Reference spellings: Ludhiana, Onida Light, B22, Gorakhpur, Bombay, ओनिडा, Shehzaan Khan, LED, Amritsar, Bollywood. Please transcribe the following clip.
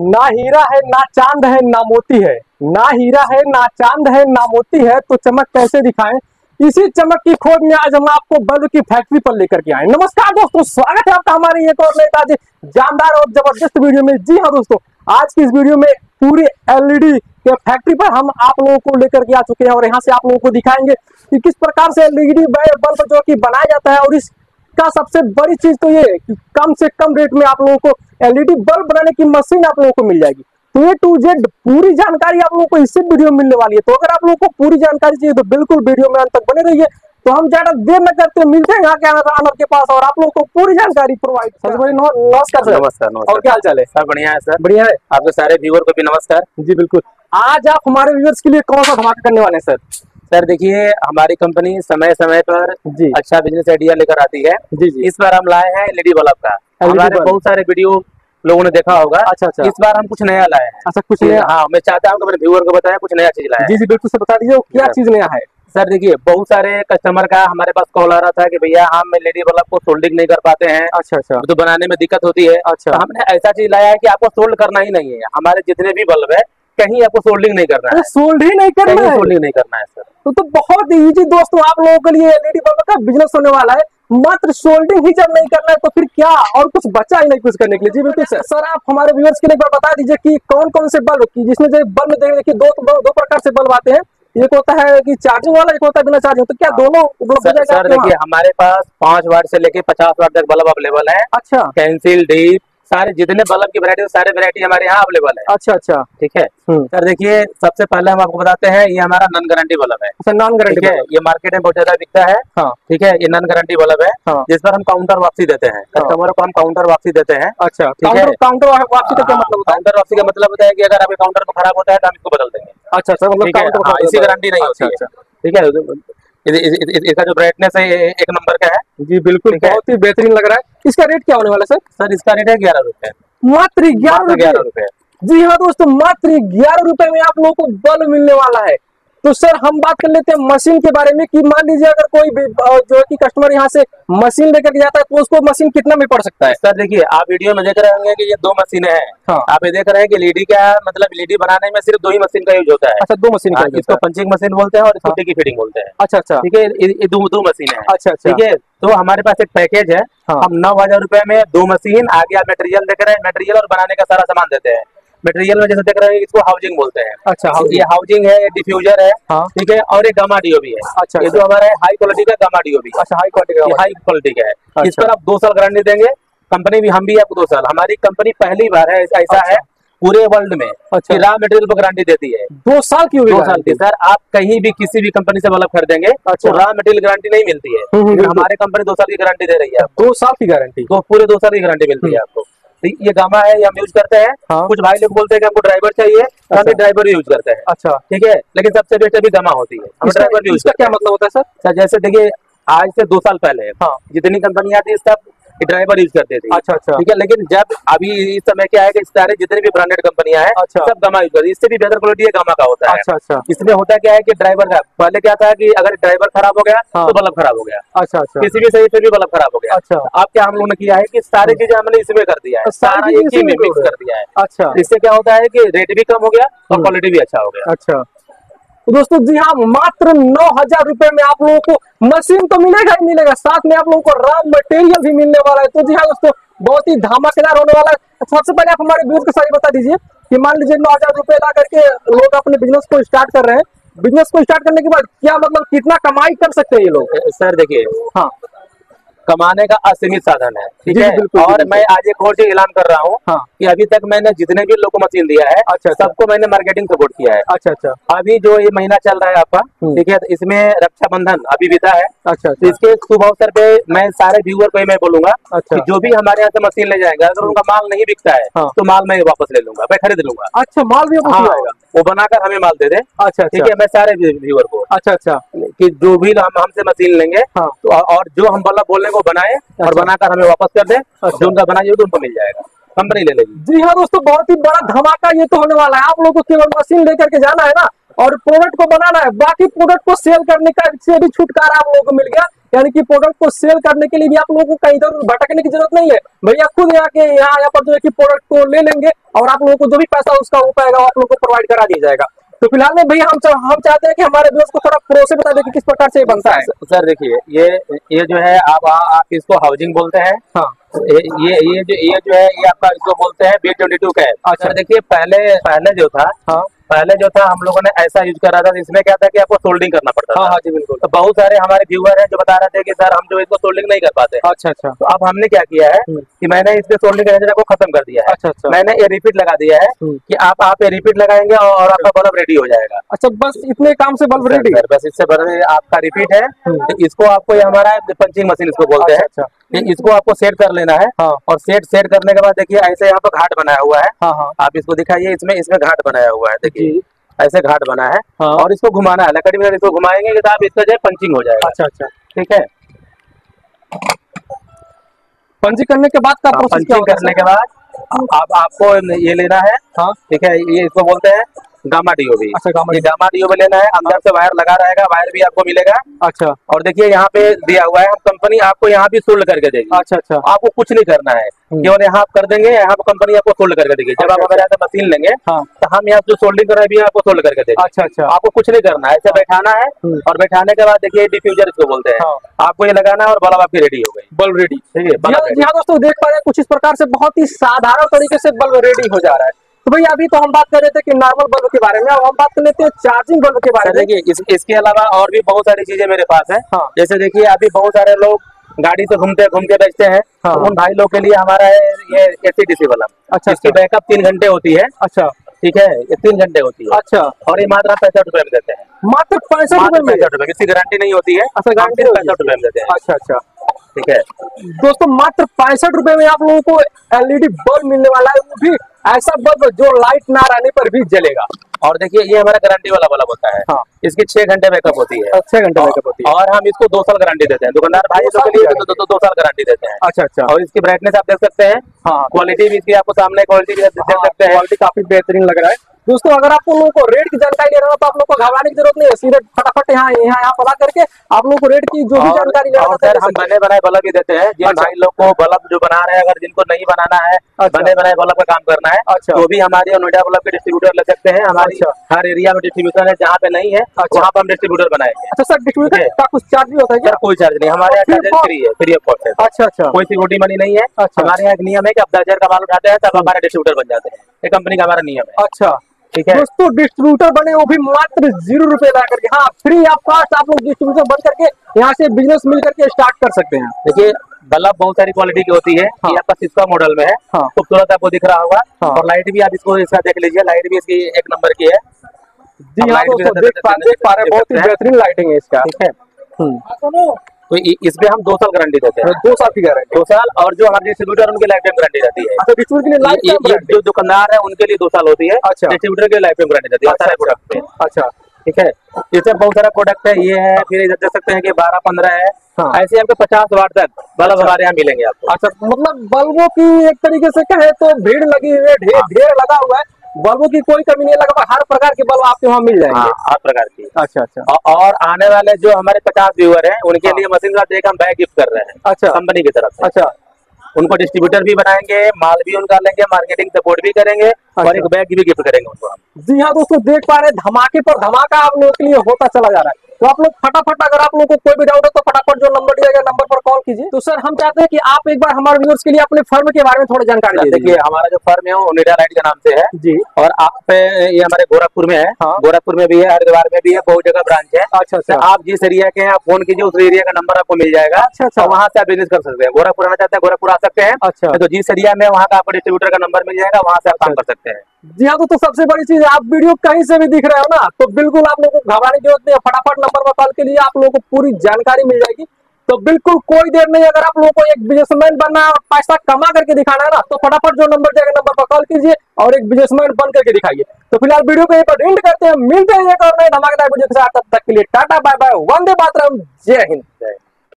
ना हीरा है ना चांद है ना मोती है, ना हीरा है ना चांद है ना मोती है तो चमक कैसे दिखाएं। इसी चमक की खोज में आज हम आपको बल्ब की फैक्ट्री पर लेकर के आए। नमस्कार दोस्तों, स्वागत है आपका हमारे एक और नेताजी जानदार और जबरदस्त वीडियो में। जी हाँ दोस्तों, आज की इस वीडियो में पूरी एलईडी के फैक्ट्री पर हम आप लोगों को लेकर के आ चुके हैं और यहाँ से आप लोगों को दिखाएंगे कि किस प्रकार से एलईडी बल्ब जो कि बनाया जाता है। और इसका सबसे बड़ी चीज तो ये है कि कम से कम रेट में आप लोगों को एलईडी बल्ब बनाने की मशीन आप लोगों को मिल जाएगी। ए टू जेड पूरी जानकारी आप लोगों को इसी वीडियो में मिलने वाली है। तो अगर आप लोगों को पूरी जानकारी चाहिए तो बिल्कुल वीडियो में अंत तक बने रहिए। तो हम ज्यादा देर न करते, मिलते हैं आनर के पास और आप लोगों को पूरी जानकारी प्रोवाइड। नमस्कार सर। नमस्कार। और क्या हाल चाल है सर? बढ़िया है सर, बढ़िया है। आपके सारे व्यूअर को भी नमस्कार। जी बिल्कुल। आज आप हमारे व्यूअर्स के लिए कौन सा धमाका करने वाले हैं सर? सर देखिए, हमारी कंपनी समय समय पर अच्छा बिजनेस आइडिया लेकर आती है। जी जी। इस बार हम लाए हैं एलईडी बल्ब का। हमारे बहुत सारे वीडियो लोगों ने देखा होगा। अच्छा, इस बार हम कुछ नया लाए हैं। अच्छा, कुछ नया। हाँ, मैं चाहता हूँ अपने व्यूअर को बताया कुछ नया चीज लाया। जी जी बिल्कुल सर, बता दीजिए क्या चीज नया है। सर देखिए, बहुत सारे कस्टमर का हमारे पास कॉल आ रहा था कि भैया हम एलईडी बल्ब को सोल्डिंग नहीं कर पाते हैं। अच्छा अच्छा। तो बनाने में दिक्कत होती है। अच्छा, हमने ऐसा चीज लाया है कि आपको सोल्ड करना ही नहीं है। हमारे जितने भी बल्ब है कहीं आपको सोल्डिंग नहीं करना है। सोल्डिंग नहीं करना है सर। तो बहुत इजी दोस्तों आप लोगों के लिए एलईडी बल्ब का बिजनेस होने वाला है। मात्र सोल्डिंग ही जब नहीं करना है तो फिर क्या और कुछ बचा ही नहीं कुछ करने के लिए। जी बिल्कुल सर। सर आप हमारे व्यूअर्स के लिए एक बार बता दीजिए कि कौन कौन से बल्ब, जिसमें जो बल्ब देखिए दो प्रकार से बल्ब आते हैं। एक होता है कि चार्जिंग वाला, एक होता है बिना चार्जिंग। तो क्या दोनों उपलब्ध है? सर देखिए, हमारे पास 5 वाट से लेके 50 वाट तक बल्ब अवेलेबल है। अच्छा। पेंसिल, डीप, सारे जितने बल्ब की वैरायटी सारे वैरायटी हमारे यहाँ अवेलेबल है। अच्छा अच्छा, ठीक है सर। देखिए, सबसे पहले हम आपको बताते हैं ये हमारा नॉन गारंटी बल्ब है। अच्छा, नॉन गारंटी है। ये मार्केट में बहुत ज्यादा बिकता है। हाँ, ठीक है। ये नॉन गारंटी बल्ब है। हाँ। जिस पर हम काउंटर वापसी देते हैं। हाँ। कस्टमर को हम काउंटर वापसी देते हैं। अच्छा, ठीक है। काउंटर वापसी का क्या मतलब? काउंटर वापसी का मतलब होता है की अगर आपके काउंटर को खराब होता है तो हम इसको बदल देंगे। अच्छा सर, इसकी गारंटी नहीं होती है। ठीक है। इसका जो ब्राइटनेस है 1 नंबर का है। जी बिल्कुल, बहुत ही बेहतरीन लग रहा है। इसका रेट क्या होने वाला है सर? सर इसका रेट है 11 रुपए, मात्र 11 रुपए। जी हाँ दोस्तों, मात्र 11 रुपए में आप लोगों को बल्ब मिलने वाला है। तो सर हम बात कर लेते हैं मशीन के बारे में कि मान लीजिए अगर कोई जो कि कस्टमर यहाँ से मशीन लेकर के जाता है तो उसको मशीन कितना में पड़ सकता है? सर देखिए, आप वीडियो में देख रहे होंगे कि ये 2 मशीनें हैं। हाँ। आप ये देख रहे हैं कि एलईडी का मतलब एलईडी बनाने में सिर्फ 2 ही मशीन का यूज होता है। अच्छा, 2 मशीन का। इसको पंचिंग मशीन बोलते हैं और इसको टिकी फीडिंग बोलते हैं। अच्छा अच्छा, ठीक है। ये 2 मशीन है। अच्छा अच्छा, ठीक है। तो हमारे पास एक पैकेज है। हम 9,000 रुपए में 2 मशीन, आगे आप मटेरियल देख रहे हैं, मटेरियल और बनाने का सारा सामान देते हैं। मटेरियल में जैसे देख रहे हैं इसको हाउसिंग बोलते हैं। अच्छा, ये हाउसिंग है, डिफ्यूजर है। हाँ। ठीक है। और एक गामा डीओबी है। अच्छा, ये जो हमारा है हाई क्वालिटी का गामा डीओबी। अच्छा, हाई क्वालिटी का है। अच्छा। इस पर आप 2 साल गारंटी देंगे, कंपनी भी हम भी आपको 2 साल। हमारी कंपनी पहली बार है ऐसा है पूरे वर्ल्ड में। अच्छा। रॉ मटेरियल पर गारंटी देती है 2 साल की। 2 साल की सर। आप कहीं भी किसी भी कंपनी से बल्ब खरीदेंगे तो रॉ मटेरियल गारंटी नहीं मिलती है। हमारे कंपनी 2 साल की गारंटी दे रही है। 2 साल की गारंटी, पूरे 2 साल की गारंटी मिलती है आपको। ये गामा है, ये हम यूज करते हैं। हाँ। कुछ भाई लोग बोलते हैं कि हमको ड्राइवर चाहिए। अच्छा। हम ड्राइवर यूज करते हैं। अच्छा, ठीक है। लेकिन सबसे बेस्ट अभी गामा होती है। हम ड्राइवर यूज करते हैं। क्या मतलब होता है सर? सर जैसे देखिए, आज से 2 साल पहले जितनी कंपनियां थी सब ड्राइवर यूज करते थे। अच्छा अच्छा, ठीक है। लेकिन जब अभी इस समय क्या है कि सारे जितने भी ब्रांडेड कंपनियां हैं सब गामा यूज करती है। इससे भी बेहतर क्वालिटी गामा का होता है। अच्छा अच्छा। इसमें होता क्या है कि ड्राइवर का पहले क्या था कि अगर ड्राइवर खराब हो गया तो बल्ब खराब हो गया। अच्छा अच्छा। किसी भी सही पे भी बल्ब खराब हो गया। अच्छा। अब क्या हम लोगों ने किया है कि सारी चीजें हमने इसमें कर दिया है, सारा एक ही में मिक्स कर दिया है। अच्छा। इससे क्या होता है कि रेट भी कम हो गया और क्वालिटी भी अच्छा हो गया। अच्छा दोस्तों, जी हाँ, मात्र 9,000 रुपए में आप लोगों को मशीन तो मिलेगा ही मिलेगा, साथ में आप लोगों को रॉ मटेरियल भी मिलने वाला है। तो जी हाँ दोस्तों, बहुत ही धमाकेदार होने वाला है। सबसे पहले आप हमारे व्यूअर्स के साथ बता दीजिए कि मान लीजिए 9,000 रुपए ला करके लोग अपने बिजनेस को स्टार्ट कर रहे हैं। बिजनेस को स्टार्ट करने के बाद क्या मतलब कितना कमाई कर सकते हैं ये लोग? सर देखिए, हाँ, कमाने का असीमित साधन है। ठीक है। और मैं आज एक और चीज ऐलान कर रहा हूँ। हाँ। कि अभी तक मैंने जितने भी लोगों को मशीन दिया है। अच्छा, सबको मैंने मार्केटिंग सपोर्ट किया है। अच्छा अच्छा। अभी जो ये महीना चल रहा है आपका, ठीक है, इसमें रक्षाबंधन अभी बीता है। अच्छा। तो इसके शुभ अवसर पे मैं सारे व्यूअर को मैं बोलूंगा कि जो भी हमारे यहाँ से मशीन ले जाएगा, अगर उनका माल नहीं बिकता है तो माल मैं वापस ले लूंगा, मैं खरीद लूंगा। अच्छा, माल भी वो बनाकर हमें माल दे दे। अच्छा, ठीक है। मैं सारे व्यूअर को अच्छा अच्छा की जो भी हमसे मशीन लेंगे और जो हम बल्ब बोलने को बनाए और बनाकर हमें वापस कर दे, जो उनका बनाइए तो उनको मिल जाएगा, कंपनी ले लेगी। जी हाँ दोस्तों, बहुत ही बड़ा धमाका ये तो होने वाला है। आप लोगों को केवल मशीन लेकर के जाना है ना, और प्रोडक्ट को बनाना है। बाकी प्रोडक्ट को सेल करने का से भी छुटकारा आप लोगों को मिल गया, यानी कि प्रोडक्ट को सेल करने के लिए भी आप लोगों को कहीं इधर भटकने की जरूरत नहीं है। भैया खुद यहाँ पर जो है कि प्रोडक्ट को ले लेंगे और आप लोगों को जो भी पैसा उसका हो पाएगा आप लोगों को प्रोवाइड करा दिया जाएगा। तो फिलहाल में भैया हम चाहते हैं कि हमारे दोस्त को थोड़ा प्रोसेस बता दें कि किस प्रकार से ये बनता है। सर देखिए ये जो है आप इसको हाउसिंग बोलते हैं। हाँ। ये आपका इसको बोलते हैं B22 का है। अच्छा देखिए पहले जो था हम लोगों ने ऐसा यूज करा था, इसमें क्या था कि आपको सोल्डिंग करना पड़ता था। हाँ जी बिल्कुल। तो बहुत सारे हमारे व्यूअर हैं जो बता रहे थे कि सर हम जो इसको सोल्डिंग नहीं कर पाते। अच्छा अच्छा। तो अब हमने क्या किया है कि मैंने इसके सोल्डिंग करने को खत्म कर दिया है। अच्छा अच्छा। मैंने ये रिपीट लगा दिया है कि आप ये रिपीट लगाएंगे और आपका बल्ब रेडी हो जाएगा। अच्छा बस इतने काम से बल्ब रेडी, बस इससे आपका रिपीट है। इसको आपको हमारा पंचिंग मशीन इसको बोलते हैं, इसको आपको सेट कर लेना है। हाँ। और सेट करने के बाद देखिए ऐसे यहाँ पर घाट बनाया हुआ है। हाँ हाँ। आप इसको दिखाइए, इसमें घाट बनाया हुआ है, देखिए ऐसे घाट बना है। हाँ। और इसको घुमाना है लकड़ी में, इसको घुमाएंगे तो आप इसका जो है पंचिंग हो जाएगा। अच्छा अच्छा ठीक है। पंचिंग करने के बाद आपको ये लेना है। हाँ ठीक है, ये इसको बोलते हैं गामा डीओबी। अच्छा गामा डीओबी लेना है, अंदर से वायर लगा रहेगा, वायर भी आपको मिलेगा। अच्छा। और देखिए यहाँ पे दिया हुआ है, कंपनी आपको यहाँ भी सोल्ड करके देगी। अच्छा अच्छा। आपको कुछ नहीं करना है, केवल यहाँ आप कर देंगे, यहाँ कंपनी आपको सोल्ड करके देगी। जब आप हमारे यहाँ से मशीन लेंगे तो हम यहाँ जो सोल्डिंग कर रहे हैं आपको सोल्ड करके देंगे। अच्छा अच्छा। आपको कुछ नहीं करना है, ऐसे बैठाना है और बैठाने के बाद देखिए डिफ्यूजर इसको बोलते हैं, आपको ये लगाना है और बल्ब आपकी रेडी हो गई, बल्ब रेडी। ठीक है दोस्तों, देख पा रहे हैं कुछ इस प्रकार से बहुत ही साधारण तरीके से बल्ब रेडी हो जा रहा है। तो भैया अभी तो हम बात कर रहे थे कि नॉर्मल बल्ब के बारे में, अब हम बात कर लेते हैं चार्जिंग बल्ब के बारे में। देखिए इसके अलावा और भी बहुत सारी चीजें मेरे पास है। हाँ। जैसे देखिए अभी बहुत सारे लोग गाड़ी से घूमते बेचते हैं। हाँ। तो उन भाई लोग के लिए हमारा है ये AC DC बल्ब। अच्छा। इसकी बैकअप 3 घंटे होती है। अच्छा ठीक है, ये 3 घंटे होती है। अच्छा। और ये मात्र 65 रुपए में देते हैं, मात्र 65 रुपए में। 65 रुपए इसकी गारंटी नहीं होती है। अच्छा गारंटी 65 रुपए में देते हैं। अच्छा अच्छा ठीक है दोस्तों, मात्र 65 रुपए में आप लोगों को LED बल्ब मिलने वाला है, वो भी ऐसा बल्ब जो लाइट ना आने पर भी जलेगा। और देखिए ये हमारा गारंटी वाला बल्ब होता है। हाँ। इसकी 6 घंटे बैकअप होती है। 6 घंटे बैकअप होती है और हम इसको 2 साल गारंटी देते हैं, दुकानदार भाई लोग के लिए 2 साल गारंटी देते हैं। अच्छा अच्छा। और इसकी ब्राइटनेस आप देख सकते हैं। हाँ। क्वालिटी भी इसकी आपको सामने क्वालिटी देख सकते हैं, क्वालिटी काफी बेहतरीन लग रहा है। दोस्तों अगर आप लोगों को रेट की जानकारी लेना हो तो आप लोगों को घबराने की जरूरत नहीं है, सीधे फटाफट यहाँ पता करके आप लोगों को रेट की जो भी जानकारी लेना, हम बने बनाए बल्ब ही देते हैं। जिन भाई लोग को बल्ब जो बना रहे हैं, अगर जिनको नहीं बनाना है, बने बनाए बल्ब का काम करना है, तो भी हमारे ओनिडा बल्ब के डिस्ट्रीब्यूटर ले सकते हैं। हमारी हर एरिया में डिस्ट्रीब्यूटर है, जहाँ पे नहीं है वहाँ पे हम डिस्ट्रीब्यूटर बनाएंगे। अच्छा सर, डिस्ट्रीब्यूटर का कुछ चार्ज भी होता है? सर कोई चार्ज नहीं, हमारे यहाँ चार्ज फ्री है, फ्री ऑफ कॉस्ट है। अच्छा अच्छा। कोई सिक्योरिटी मनी नहीं है। हमारे यहाँ नियम है कि आप 10,000 का माल उठाते हैं तब हमारे डिस्ट्रीब्यूटर बन जाते हैं, ये कंपनी का हमारा नियम है। अच्छा ठीक है दोस्तों, डिस्ट्रीब्यूटर बने वो भी मात्र 0 रुपए ला करके। हाँ फ्री ऑफ कॉस्ट आप लोग डिस्ट्रीब्यूटर बन करके यहाँ से बिजनेस मिल करके स्टार्ट कर सकते हैं। देखिए बल्ब बहुत सारी क्वालिटी की होती है। हाँ। ये आपका सिस्का मॉडल में है। हाँ। खूबसूरत आपको दिख रहा होगा। हाँ। और लाइट भी आप इसको इसका देख लीजिए, लाइट भी इसकी 1 नंबर की है। जी हाँ दोस्तों, देख पा रहे, बहुत ही बेहतरीन लाइटिंग है इसका। ठीक है, तो इसमें हम 2 साल गारंटी देते हैं, 2 साल की गारंटी, 2 साल। और जो हमारे डिस्ट्रीब्यूटर उनके लाइफ टाइम गारंटी रहती है। तो डिस्ट्रीब्यूटर जो दुकानदार है उनके लिए 2 साल होती है। अच्छा। डिस्ट्रीब्यूटर के लाइफ टाइम गारंटी रहती है सारे प्रोडक्ट पे। अच्छा ठीक है, इससे बहुत सारा प्रोडक्ट है, ये है, फिर इधर देख सकते हैं कि 12-15 है। हाँ। ऐसे आपको 50 वाट तक बल्ब हमारे यहाँ मिलेंगे आपको। अच्छा, मतलब बल्बों की एक तरीके से कहे तो भीड़ लगी हुई है, ढेर लगा हुआ है, बल्बों की कोई कमी नहीं लगा, हर प्रकार के बल्ब आपके वहाँ मिल जाएंगे। हर प्रकार की। अच्छा अच्छा। और आने वाले जो हमारे 50 व्यूअर हैं उनके लिए मशीन का देख हम बैग गिफ्ट कर रहे हैं। अच्छा, कंपनी की तरफ से। अच्छा, उनको डिस्ट्रीब्यूटर भी बनाएंगे, माल भी उनका लेंगे, मार्केटिंग सपोर्ट भी करेंगे। अच्छा। और एक बैग भी गिफ्ट करेंगे उनको। जी हाँ दोस्तों, देख पा रहे धमाके पर धमाका आप लोगों के लिए होता चला जा रहा है। तो आप लोग फटाफट, अगर आप लोगों को कोई भी डाउट हो तो फटाफट जो नंबर दिया गया नंबर पर कॉल कीजिए। तो सर हम चाहते हैं कि आप एक बार हमारे व्यूअर्स के लिए अपने फर्म के बारे में थोड़ी जानकारी दें। देखिए हमारा जो फर्म है वो ओनिडा लाइट के नाम से है जी, और आप ये हमारे गोरखपुर में है। हाँ। गोरखपुर में भी है, हरिद्वार में भी है, बहुत जगह ब्रांच है। अच्छा अच्छा। आप जिस एरिया के हैं आप फोन कीजिए, उस एरिया का नंबर आपको मिल जाएगा। अच्छा अच्छा। वहाँ से आप बिजनेस कर सकते हैं। गोरखपुर आना चाहते हैं गोरखपुर आ सकते हैं। अच्छा। तो जिस एरिया में वहाँ का आपको डिस्ट्रीब्यूटर का नंबर मिल जाएगा, वहाँ से आप काम कर सकते हैं। जी हाँ, तो सबसे बड़ी चीज आप वीडियो कहीं से भी दिख रहे हो ना, तो बिल्कुल आप लोगों को घबराने की जरूरत नहीं है, फटाफट नंबर पर कॉल के लिए आप लोगों को पूरी जानकारी मिल जाएगी। तो बिल्कुल कोई देर नहीं, अगर आप लोगों को एक बिजनेसमैन बनना है और पैसा कमा करके दिखाना है ना, तो फटाफट जो नंबर जाएगा नंबर पर कॉल कीजिए और एक बिजनेसमैन बन करके दिखाइए। तो फिलहाल वीडियो को यहीं पर एंड करते हैं, मिलते हैं एक और नए धमाकेदार वीडियो के साथ, तब तक के लिए tata bye bye, Vande Mataram, जय हिंद।